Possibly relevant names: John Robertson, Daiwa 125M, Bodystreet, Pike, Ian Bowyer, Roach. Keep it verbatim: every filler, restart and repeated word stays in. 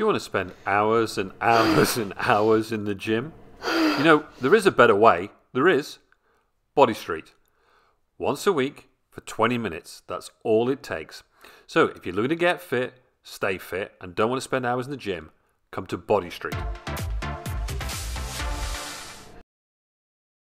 Do you want to spend hours and hours and hours in the gym? You know, there is a better way. There is. Bodystreet. Once a week for twenty minutes. That's all it takes. So if you're looking to get fit, stay fit, and don't want to spend hours in the gym, come to Bodystreet.